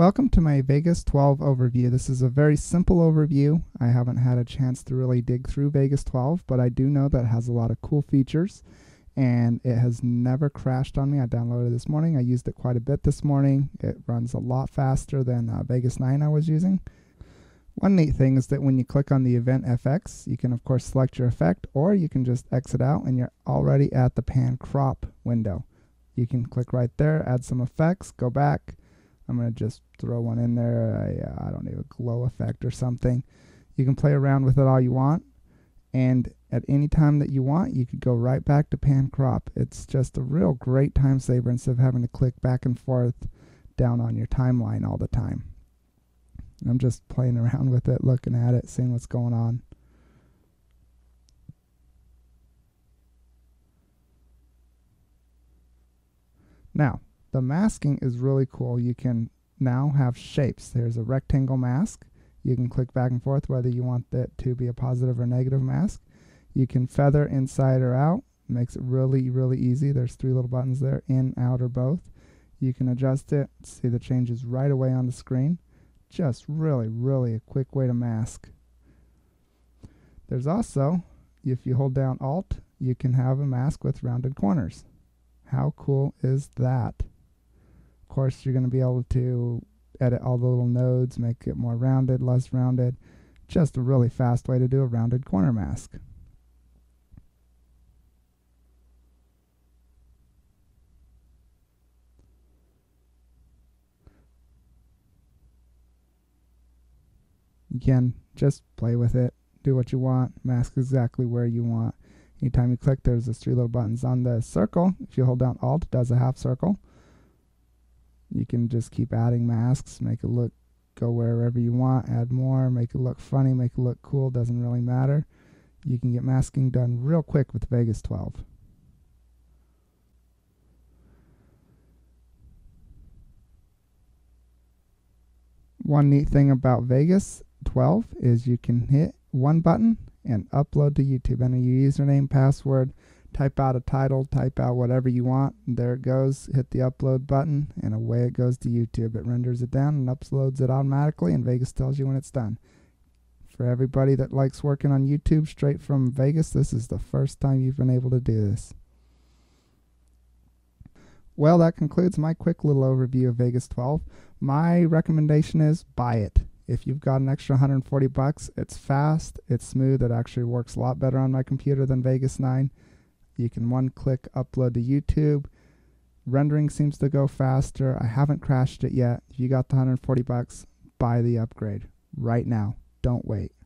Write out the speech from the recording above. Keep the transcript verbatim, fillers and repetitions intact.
Welcome to my Vegas twelve overview. This is a very simple overview. I haven't had a chance to really dig through Vegas twelve, but I do know that it has a lot of cool features and it has never crashed on me. I downloaded it this morning. I used it quite a bit this morning. It runs a lot faster than uh, Vegas nine I was using. One neat thing is that when you click on the event F X, you can of course select your effect, or you can just exit out and you're already at the pan crop window. You can click right there, add some effects, go back. I'm going to just throw one in there, I, I don't know, a glow effect or something. You can play around with it all you want, and at any time that you want, you could go right back to pan crop. It's just a real great time saver instead of having to click back and forth down on your timeline all the time. I'm just playing around with it, looking at it, seeing what's going on. Now, the masking is really cool. You can now have shapes. There's a rectangle mask. You can click back and forth whether you want that to be a positive or negative mask. You can feather inside or out. It makes it really, really easy. There's three little buttons there, in, out, or both. You can adjust it, see the changes right away on the screen. Just really, really a quick way to mask. There's also, if you hold down Alt, you can have a mask with rounded corners. How cool is that? Of course, you're going to be able to edit all the little nodes, make it more rounded, less rounded. Just a really fast way to do a rounded corner mask. Again, just play with it, do what you want, mask exactly where you want. Anytime you click, there's these three little buttons on the circle. If you hold down Alt, it does a half circle. You can just keep adding masks, make it look, go wherever you want, add more, make it look funny, make it look cool, doesn't really matter. You can get masking done real quick with Vegas twelve. One neat thing about Vegas twelve is you can hit one button and upload to YouTube. Enter your username, password, type out a title, type out whatever you want. There it goes. Hit the upload button and away it goes to YouTube. It renders it down and uploads it automatically, and Vegas tells you when it's done. For everybody that likes working on YouTube straight from Vegas, this is the first time you've been able to do this. Well, that concludes my quick little overview of Vegas twelve. My recommendation is buy it. If you've got an extra one hundred forty bucks, it's fast, it's smooth, it actually works a lot better on my computer than Vegas nine. You can one-click upload to YouTube. Rendering seems to go faster. I haven't crashed it yet. If you got the one hundred forty bucks, buy the upgrade right now. Don't wait.